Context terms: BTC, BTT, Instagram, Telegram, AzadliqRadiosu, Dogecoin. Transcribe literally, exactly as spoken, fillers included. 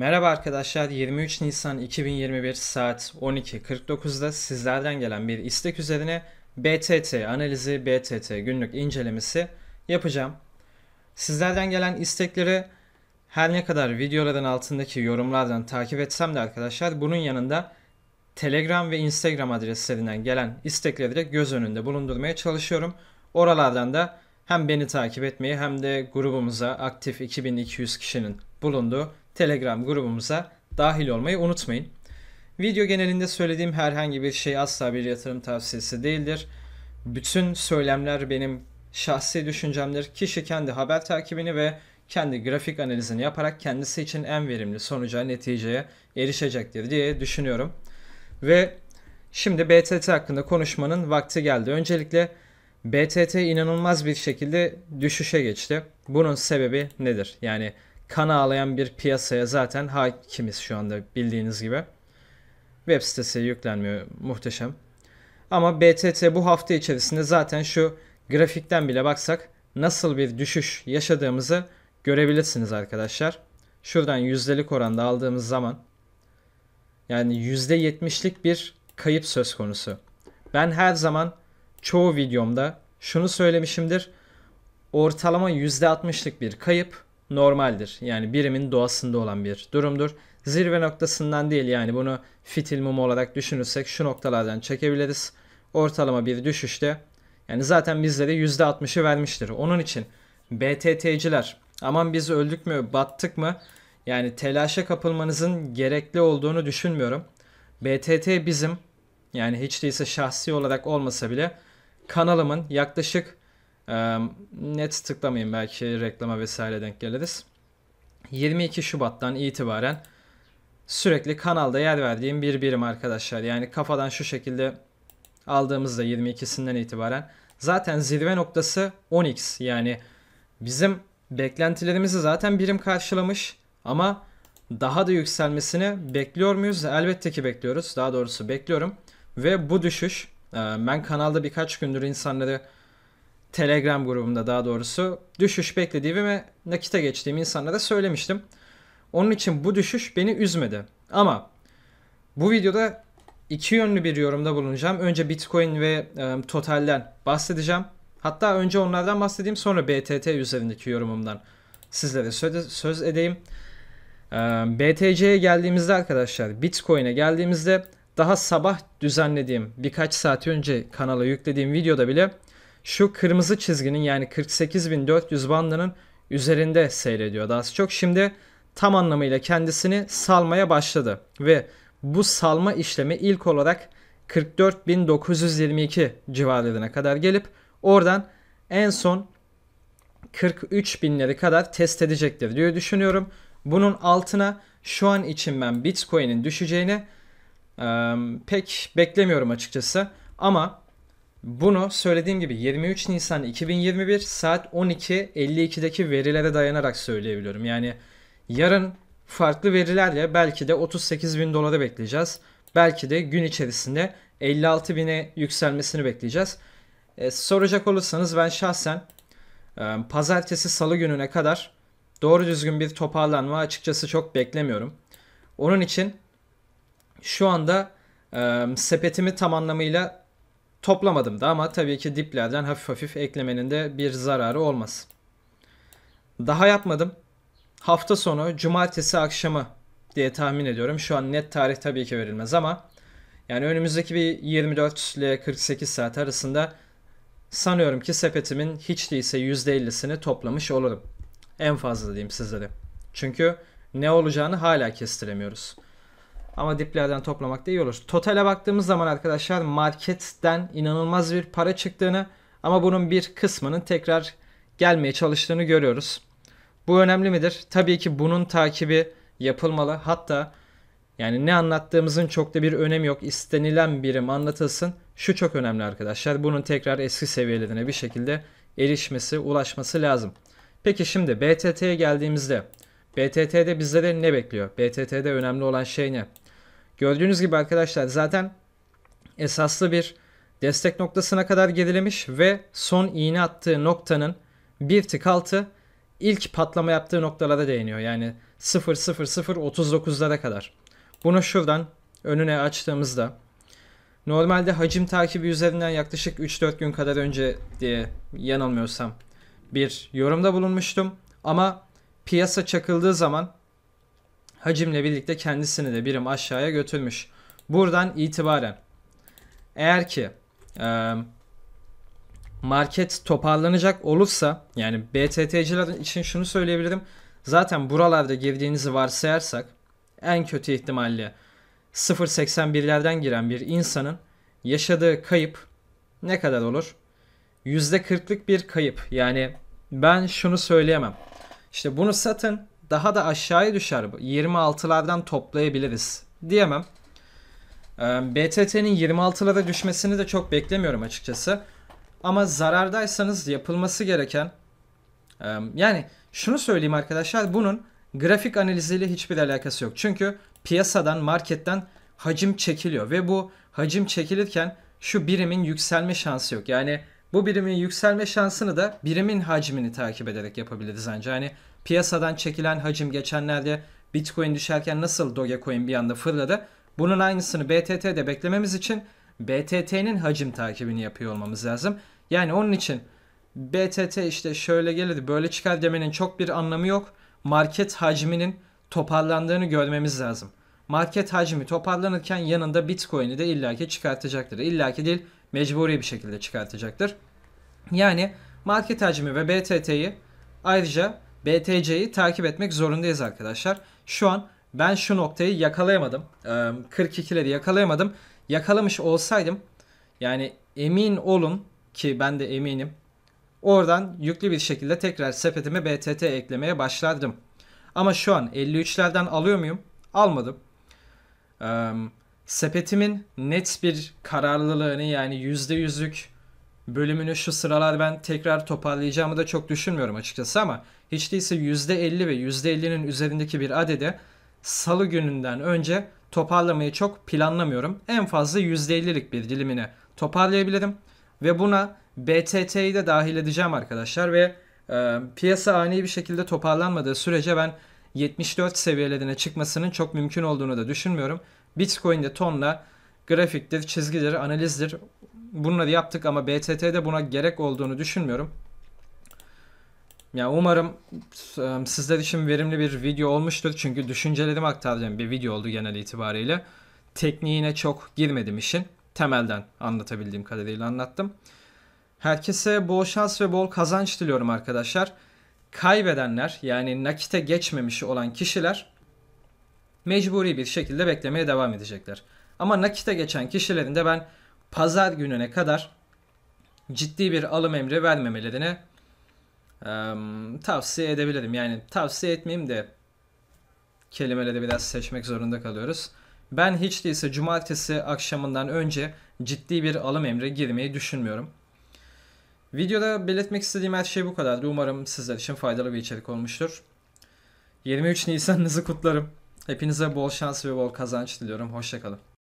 Merhaba arkadaşlar, yirmi üç Nisan iki bin yirmi bir saat on iki kırk dokuz'da sizlerden gelen bir istek üzerine B T T analizi, B T T günlük incelemesi yapacağım. Sizlerden gelen istekleri her ne kadar videoların altındaki yorumlardan takip etsem de arkadaşlar, bunun yanında Telegram ve Instagram adreslerinden gelen istekleri de göz önünde bulundurmaya çalışıyorum. Oralardan da hem beni takip etmeyi hem de grubumuza, aktif iki bin iki yüz kişinin bulunduğu Telegram grubumuza dahil olmayı unutmayın. Video genelinde söylediğim herhangi bir şey asla bir yatırım tavsiyesi değildir. Bütün söylemler benim şahsi düşüncemdir. Kişi kendi haber takibini ve kendi grafik analizini yaparak kendisi için en verimli sonuca, neticeye erişecektir diye düşünüyorum. Ve şimdi B T T hakkında konuşmanın vakti geldi. Öncelikle B T T inanılmaz bir şekilde düşüşe geçti. Bunun sebebi nedir? Yani kan ağlayan bir piyasaya zaten hakimiz şu anda, bildiğiniz gibi. Web sitesi yüklenmiyor, muhteşem. Ama B T T bu hafta içerisinde zaten şu grafikten bile baksak nasıl bir düşüş yaşadığımızı görebilirsiniz arkadaşlar. Şuradan yüzdelik oranda aldığımız zaman yani yüzde yetmiş'lik bir kayıp söz konusu. Ben her zaman çoğu videomda şunu söylemişimdir. Ortalama yüzde altmış'lik bir kayıp normaldir. Yani birimin doğasında olan bir durumdur. Zirve noktasından değil, yani bunu fitil mum olarak düşünürsek şu noktalardan çekebiliriz. Ortalama bir düşüşte yani zaten bizlere yüzde altmış'ı vermiştir. Onun için B T T'ciler aman biz öldük mü, battık mı, yani telaşa kapılmanızın gerekli olduğunu düşünmüyorum. B T T bizim, yani hiç değilse şahsi olarak olmasa bile kanalımın yaklaşık e, net tıklamayın, belki reklama vesaire denk geliriz. yirmi iki Şubat'tan itibaren sürekli kanalda yer verdiğim bir birim arkadaşlar. Yani kafadan şu şekilde aldığımızda yirmi iki'sinden itibaren zaten zirve noktası on x. Yani bizim beklentilerimizi zaten birim karşılamış ama daha da yükselmesini bekliyor muyuz? Elbette ki bekliyoruz. Daha doğrusu bekliyorum. Ve bu düşüş, ben kanalda birkaç gündür insanları, Telegram grubumda daha doğrusu, düşüş beklediğimi ve nakite geçtiğim insanlara söylemiştim. Onun için bu düşüş beni üzmedi. Ama bu videoda iki yönlü bir yorumda bulunacağım. Önce Bitcoin ve e, Total'den bahsedeceğim. Hatta önce onlardan bahsedeyim, sonra B T T üzerindeki yorumumdan sizlere söz edeyim. E, B T C'ye geldiğimizde arkadaşlar, Bitcoin'e geldiğimizde daha sabah düzenlediğim, birkaç saat önce kanala yüklediğim videoda bile şu kırmızı çizginin yani kırk sekiz bin dört yüz bandının üzerinde seyrediyordu az çok. Şimdi tam anlamıyla kendisini salmaya başladı ve bu salma işlemi ilk olarak kırk dört bin dokuz yüz yirmi iki civarlarına kadar gelip oradan en son kırk üç bin'leri kadar test edecektir diye düşünüyorum. Bunun altına şu an için ben Bitcoin'in düşeceğini e, pek beklemiyorum açıkçası. Ama bunu söylediğim gibi yirmi üç Nisan iki bin yirmi bir saat on iki elli iki'deki verilere dayanarak söyleyebiliyorum. Yani yarın farklı verilerle belki de otuz sekiz bin dolara bekleyeceğiz. Belki de gün içerisinde elli altı bin'e yükselmesini bekleyeceğiz. E, soracak olursanız ben şahsen e, pazartesi salı gününe kadar doğru düzgün bir toparlanma açıkçası çok beklemiyorum. Onun için şu anda e, sepetimi tam anlamıyla toplamadım da, ama tabii ki diplerden hafif hafif eklemenin de bir zararı olmaz. Daha yapmadım. Hafta sonu cumartesi akşamı diye tahmin ediyorum. Şu an net tarih tabii ki verilmez ama yani önümüzdeki bir yirmi dört ile kırk sekiz saat arasında sanıyorum ki sepetimin hiç değilse yüzde elli'sini toplamış olurum. En fazla diyeyim sizlere. Çünkü ne olacağını hala kestiremiyoruz. Ama diplerden toplamak da iyi olur. Totale baktığımız zaman arkadaşlar, marketten inanılmaz bir para çıktığını ama bunun bir kısmının tekrar gelmeye çalıştığını görüyoruz. Bu önemli midir? Tabii ki bunun takibi yapılmalı. Hatta yani ne anlattığımızın çok da bir önemi yok. İstenilen birim anlatılsın. Şu çok önemli arkadaşlar. Bunun tekrar eski seviyelerine bir şekilde erişmesi, ulaşması lazım. Peki şimdi B T T'ye geldiğimizde B T T'de bizlere ne bekliyor? B T T'de önemli olan şey ne? Gördüğünüz gibi arkadaşlar zaten esaslı bir destek noktasına kadar gerilemiş ve son iğne attığı noktanın bir tık altı ilk patlama yaptığı noktalara değiniyor. Yani sıfır nokta sıfır sıfır otuz dokuzlara kadar. Bunu şuradan önüne açtığımızda normalde hacim takibi üzerinden yaklaşık üç dört gün kadar önce diye yanılmıyorsam bir yorumda bulunmuştum. Ama piyasa çakıldığı zaman hacimle birlikte kendisini de birim aşağıya götürmüş. Buradan itibaren eğer ki e, market toparlanacak olursa, yani B T T'ciler için şunu söyleyebilirim. Zaten buralarda girdiğinizi varsayarsak en kötü ihtimalle sıfır nokta seksen birlerden giren bir insanın yaşadığı kayıp ne kadar olur? yüzde kırklık bir kayıp. Yani ben şunu söyleyemem. İşte bunu satın daha da aşağıya düşer. yirmi altılardan toplayabiliriz diyemem. B T T'nin yirmi altılara düşmesini de çok beklemiyorum açıkçası. Ama zarardaysanız yapılması gereken, yani şunu söyleyeyim arkadaşlar, bunun grafik analiziyle hiçbir alakası yok. Çünkü piyasadan, marketten hacim çekiliyor ve bu hacim çekilirken şu birimin yükselme şansı yok. Yani bu birimin yükselme şansını da birimin hacmini takip ederek yapabiliriz ancak. Yani piyasadan çekilen hacim geçenlerde Bitcoin düşerken nasıl Dogecoin bir anda fırladı. Bunun aynısını B T T'de beklememiz için B T T'nin hacim takibini yapıyor olmamız lazım. Yani onun için B T T işte şöyle gelir böyle çıkar demenin çok bir anlamı yok. Market hacminin toparlandığını görmemiz lazım. Market hacmi toparlanırken yanında Bitcoin'i de illaki çıkartacaktır. İllaki değil, mecburi bir şekilde çıkartacaktır. Yani market hacmi ve B T T'yi, ayrıca B T C'yi takip etmek zorundayız arkadaşlar. Şu an ben şu noktayı yakalayamadım. kırk ikileri yakalayamadım. Yakalamış olsaydım, yani emin olun ki ben de eminim, oradan yüklü bir şekilde tekrar sepetime B T T eklemeye başlardım. Ama şu an elli üçlerden alıyor muyum? Almadım. Ee, sepetimin net bir kararlılığını, yani yüzde yüzlük bölümünü şu sıralar ben tekrar toparlayacağımı da çok düşünmüyorum açıkçası, ama hiç değilse yüzde elli ve yüzde ellinin üzerindeki bir adede salı gününden önce toparlamayı çok planlamıyorum. En fazla yüzde ellilik bir dilimini toparlayabilirim ve buna B T T'yi de dahil edeceğim arkadaşlar ve e, piyasa ani bir şekilde toparlanmadığı sürece ben yetmiş dört seviyelerine çıkmasının çok mümkün olduğunu da düşünmüyorum. Bitcoin'de tonla grafiktir, çizgidir, analizdir, bunları yaptık ama B T T'de buna gerek olduğunu düşünmüyorum. Yani umarım e, sizler için verimli bir video olmuştur. Çünkü düşüncelerimi aktardığım bir video oldu genel itibariyle. Tekniğine çok girmedim işin. Temelden anlatabildiğim kadarıyla anlattım. Herkese bol şans ve bol kazanç diliyorum arkadaşlar. Kaybedenler, yani nakite geçmemiş olan kişiler mecburi bir şekilde beklemeye devam edecekler. Ama nakite geçen kişilerin de ben pazar gününe kadar ciddi bir alım emri vermemelerine Ee, tavsiye edebilirim. Yani tavsiye etmeyeyim de kelimeleri biraz seçmek zorunda kalıyoruz. Ben hiç değilse cumartesi akşamından önce ciddi bir alım emri girmeyi düşünmüyorum. Videoda belirtmek istediğim her şey bu kadardı. Umarım sizler için faydalı bir içerik olmuştur. yirmi üç Nisan'ınızı kutlarım. Hepinize bol şans ve bol kazanç diliyorum. Hoşça kalın.